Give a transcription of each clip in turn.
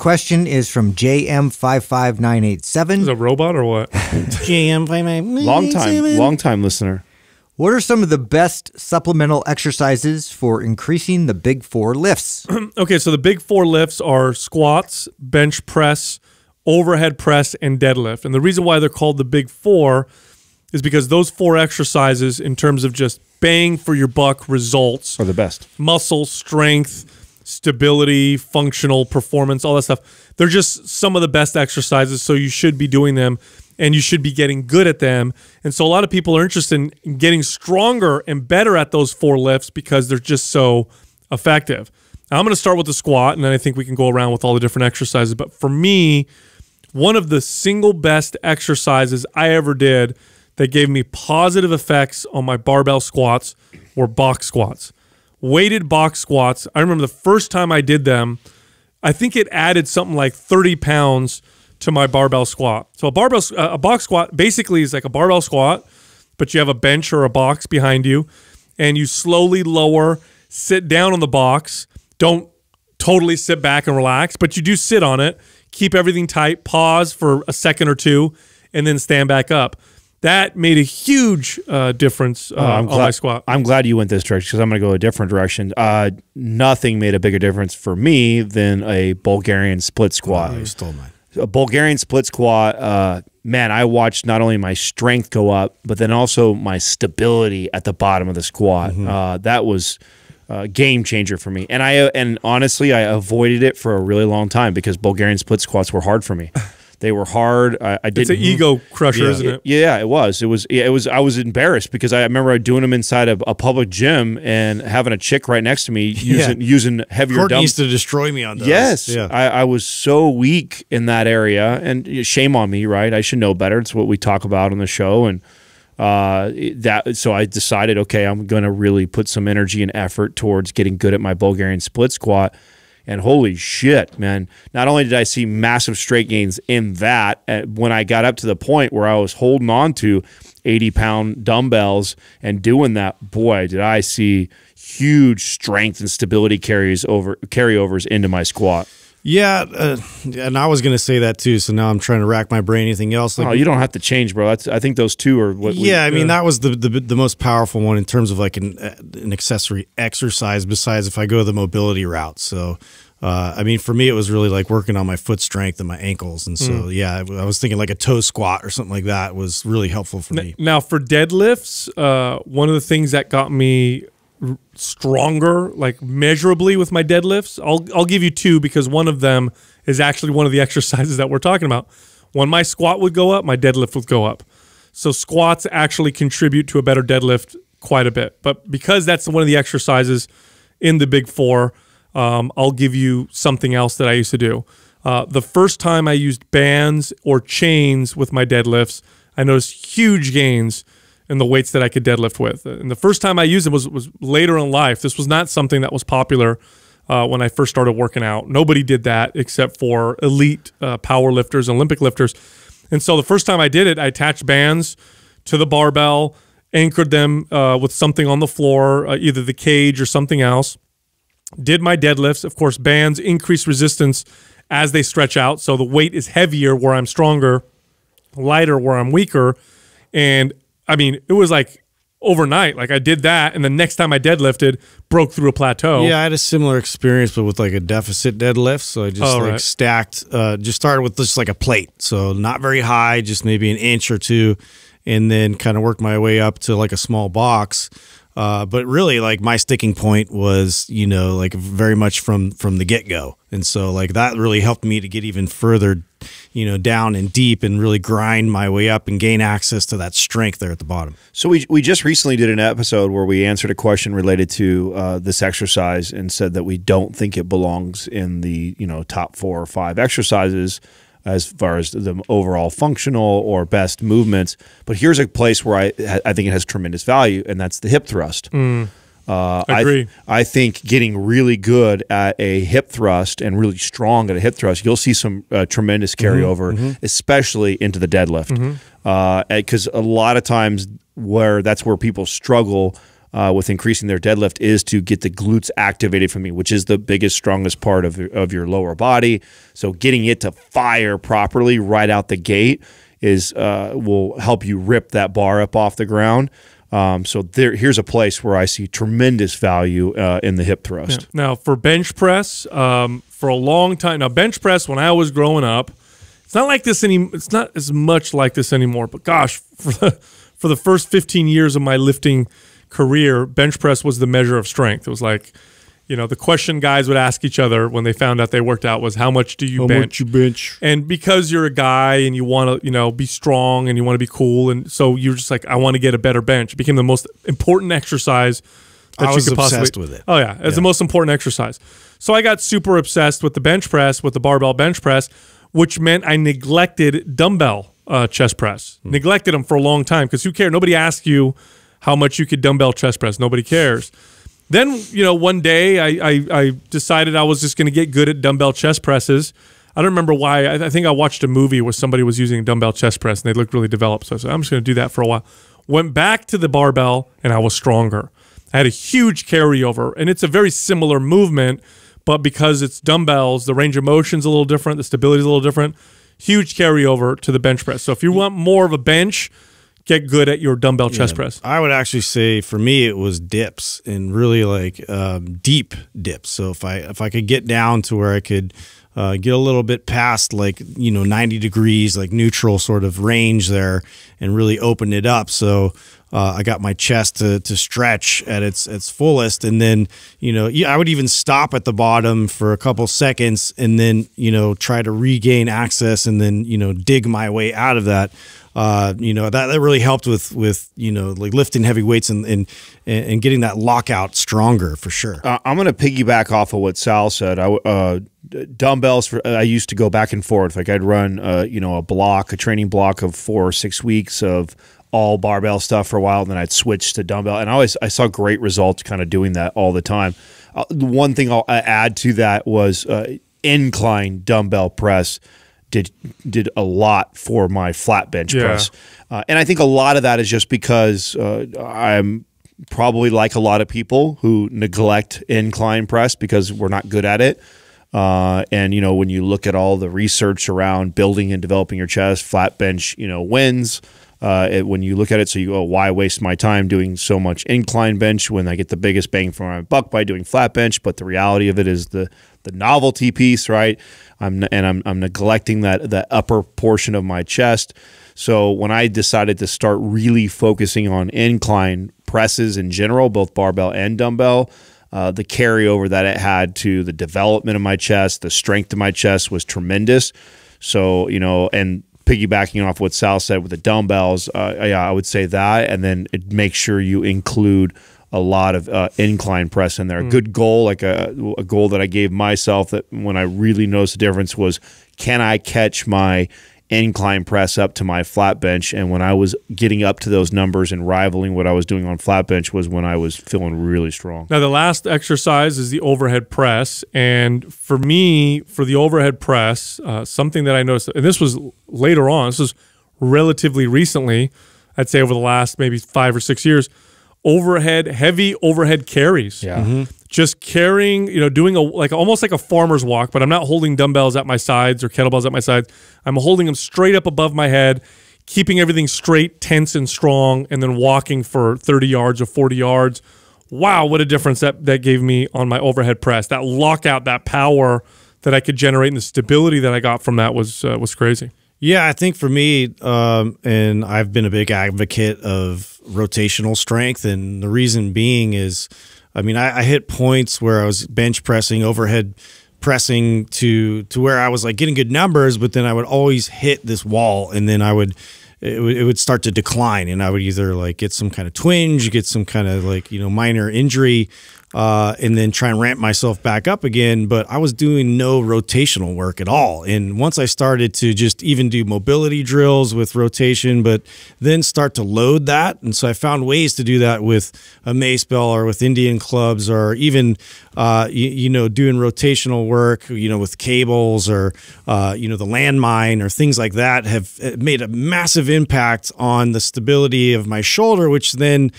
question is from JM55987. Is it a robot or what? JM55987. Long time listener. What are some of the best supplemental exercises for increasing the big four lifts? Okay, so the big four lifts are squats, bench press, overhead press, and deadlift. And the reason why they're called the big four is because those four exercises, in terms of just bang for your buck results, are the best. Muscle, strength, stability, functional performance, all that stuff. They're just some of the best exercises, so you should be doing them. And you should be getting good at them. And so a lot of people are interested in getting stronger and better at those four lifts because they're just so effective. Now, I'm going to start with the squat, and then I think we can go around with all the different exercises. But for me, one of the single best exercises I ever did that gave me positive effects on my barbell squats were box squats. Weighted box squats. I remember the first time I did them, I think it added something like 30 pounds to my barbell squat. So a box squat basically is like a barbell squat, but you have a bench or a box behind you, and you slowly lower, sit down on the box. Don't totally sit back and relax, but you do sit on it, keep everything tight, pause for a second or two, and then stand back up. That made a huge difference on my squat. I'm glad you went this direction because I'm going to go a different direction. Nothing made a bigger difference for me than a Bulgarian split squat. Oh, you stole mine. A Bulgarian split squat, man, I watched not only my strength go up, but then also my stability at the bottom of the squat. Mm-hmm. That was a game changer for me. And honestly, I avoided it for a really long time because Bulgarian split squats were hard for me. They were hard. It's an ego crusher, yeah. Isn't it? Yeah, it was. I was embarrassed because I remember doing them inside a public gym and having a chick right next to me using heavier dumbbells. Courtney used to destroy me on those. Yes. Yeah. I was so weak in that area, and shame on me, right? I should know better. It's what we talk about on the show, and so I decided, okay, I'm going to really put some energy and effort towards getting good at my Bulgarian split squat. And holy shit, man, not only did I see massive straight gains in that, when I got up to the point where I was holding on to 80-pound dumbbells and doing that, boy, did I see huge strength and stability carryovers into my squat. Yeah, and I was going to say that too, so now I'm trying to rack my brain. Anything else? Like, oh, you don't have to change, bro. I think those two are what I mean, that was the most powerful one in terms of like an accessory exercise besides if I go the mobility route. So, I mean, for me, it was really like working on my foot strength and my ankles. And so, I was thinking like a toe squat or something like that was really helpful for me. Now, for deadlifts, one of the things that got me stronger, like measurably, with my deadlifts, I'll give you two because one of them is actually one of the exercises that we're talking about. When my squat would go up, my deadlift would go up. So squats actually contribute to a better deadlift quite a bit. But because that's one of the exercises in the big four, I'll give you something else that I used to do. The first time I used bands or chains with my deadlifts, I noticed huge gains and the weights that I could deadlift with. And the first time I used them was later in life. This was not something that was popular when I first started working out. Nobody did that except for elite power lifters and Olympic lifters. And so the first time I did it, I attached bands to the barbell, anchored them with something on the floor, either the cage or something else, did my deadlifts. Of course, bands increase resistance as they stretch out, so the weight is heavier where I'm stronger, lighter where I'm weaker, and I mean, it was like overnight. Like I did that, and the next time I deadlifted, broke through a plateau. Yeah, I had a similar experience, but with like a deficit deadlift. So I just stacked, just started with just like a plate. So not very high, just maybe an inch or two, and then kind of worked my way up to like a small box. But really, like my sticking point was, you know, like very much from the get-go. And so like that really helped me to get even further, you know, down and deep and really grind my way up and gain access to that strength there at the bottom. So we just recently did an episode where we answered a question related to this exercise and said that we don't think it belongs in the, you know, top 4 or 5 exercises as far as the overall functional or best movements. But here's a place where I think it has tremendous value, and that's the hip thrust. Agree. I think getting really good at a hip thrust and really strong at a hip thrust, you'll see some tremendous carryover, especially into the deadlift. Because a lot of times that's where people struggle with increasing their deadlift is to get the glutes activated for me, which is the biggest, strongest part of your lower body. So getting it to fire properly right out the gate is will help you rip that bar up off the ground. So here's a place where I see tremendous value in the hip thrust. Yeah. Now, for bench press, for a long time now, bench press when I was growing up, it's not like this any. It's not as much like this anymore. But gosh, for the first 15 years of my lifting career, bench press was the measure of strength. It was like, you know, the question guys would ask each other when they found out they worked out was, how much do you bench? How much you bench? And because you're a guy and you want to, you know, be strong and you want to be cool, and so you're just like, I want to get a better bench. It became the most important exercise that you could possibly. I was obsessed with it. Oh, yeah. It's the most important exercise. So I got super obsessed with the bench press, with the barbell bench press, which meant I neglected dumbbell chest press. Neglected them for a long time because who cares? Nobody asks you how much you could dumbbell chest press. Nobody cares. Then, you know, one day I decided I was just going to get good at dumbbell chest presses. I don't remember why. I think I watched a movie where somebody was using a dumbbell chest press, and they looked really developed. So I said, I'm just going to do that for a while. Went back to the barbell, and I was stronger. I had a huge carryover, and it's a very similar movement, but because it's dumbbells, the range of motion's a little different, the stability's a little different. Huge carryover to the bench press. So if you want more of a bench, get good at your dumbbell chest press. I would actually say for me it was dips, and really like deep dips. So if I could get down to where I could get a little bit past, like, you know, 90 degrees, like neutral sort of range there, and really open it up. So I got my chest to stretch at its fullest, and then, you know, I would even stop at the bottom for a couple seconds, and then, you know, try to regain access, and then, you know, dig my way out of that. You know, that really helped with you know, like lifting heavy weights and getting that lockout stronger for sure. I'm going to piggyback off of what Sal said. Dumbbells, I used to go back and forth. Like I'd run, you know, a training block of 4 or 6 weeks of all barbell stuff for a while, and then I'd switch to dumbbell. And I saw great results kind of doing that all the time. The one thing I'll add to that was incline dumbbell press. Did a lot for my flat bench press. And I think a lot of that is just because I'm probably like a lot of people who neglect incline press because we're not good at it. And, you know, when you look at all the research around building and developing your chest, flat bench, you know, wins. When you look at it, so you go, why waste my time doing so much incline bench when I get the biggest bang for my buck by doing flat bench? But the reality of it is the novelty piece, right? I'm neglecting that upper portion of my chest. So when I decided to start really focusing on incline presses in general, both barbell and dumbbell, the carryover that it had to the development of my chest, the strength of my chest was tremendous. So, you know, and piggybacking off what Sal said with the dumbbells, yeah, I would say that, and then make sure you include a lot of incline press in there. A good goal, like a goal that I gave myself that when I really noticed the difference was, can I catch my incline press up to my flat bench? And when I was getting up to those numbers and rivaling what I was doing on flat bench was when I was feeling really strong. Now, the last exercise is the overhead press. And for me, for the overhead press, something that I noticed, and this was later on, this was relatively recently, I'd say over the last maybe 5 or 6 years, heavy overhead carries. Yeah. Just carrying, you know, doing almost like a farmer's walk, but I'm not holding dumbbells at my sides or kettlebells at my sides. I'm holding them straight up above my head, keeping everything straight, tense, and strong, and then walking for 30 yards or 40 yards. Wow, what a difference that gave me on my overhead press. That lockout, that power that I could generate, and the stability that I got from that was crazy. Yeah, I think for me, and I've been a big advocate of rotational strength, and the reason being is, I mean, I hit points where I was bench pressing, overhead pressing to where I was like getting good numbers, but then I would always hit this wall, and then it would start to decline, and I would either like get some kind of twinge, get some kind of like, you know, minor injury, and then try and ramp myself back up again. But I was doing no rotational work at all. And once I started to just even do mobility drills with rotation, but then start to load that. And so I found ways to do that with a mace bell or with Indian clubs, or even, doing rotational work, with cables, or, the landmine or things like that, have made a massive impact on the stability of my shoulder, which then,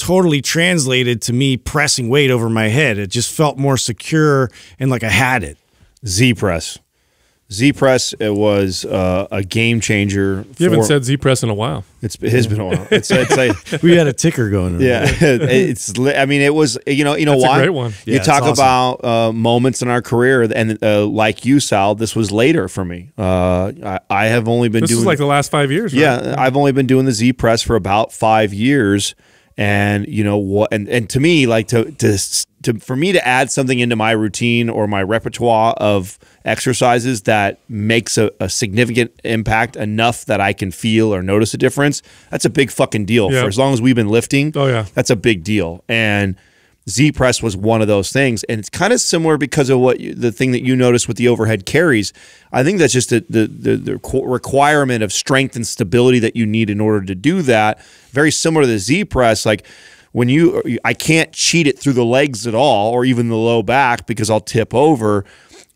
totally translated to me pressing weight over my head. It just felt more secure and like I had it. Z-Press. Z-Press, it was a game changer. You haven't said Z-Press in a while. It has been a while. It's we had a ticker going on. Yeah. It was, you know why? That's a great one. Yeah, you talk about moments in our career, and like you, Sal, this was later for me. I have only been doing... This is like the last 5 years, right? Yeah. I've only been doing the Z-Press for about 5 years. And to me, like for me to add something into my routine or my repertoire of exercises that makes a significant impact enough that I can feel or notice a difference, that's a big fucking deal. Yeah. For as long as we've been lifting, oh yeah, that's a big deal. And Z press was one of those things, and it's kind of similar because of the thing that you noticed with the overhead carries. I think that's just the requirement of strength and stability that you need in order to do that. Very similar to the Z press, like I can't cheat it through the legs at all, or even the low back, because I'll tip over.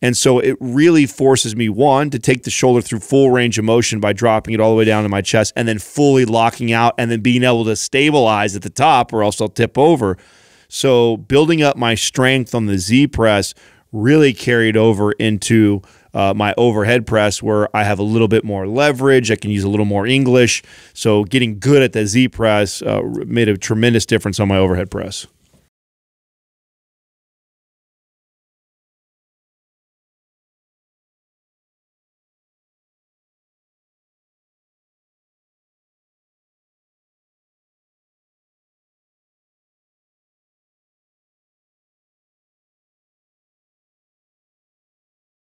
And so it really forces me, one, to take the shoulder through full range of motion by dropping it all the way down to my chest, and then fully locking out, and then being able to stabilize at the top, or else I'll tip over. So building up my strength on the Z press really carried over into my overhead press, where I have a little bit more leverage. I can use a little more English. So getting good at the Z press made a tremendous difference on my overhead press.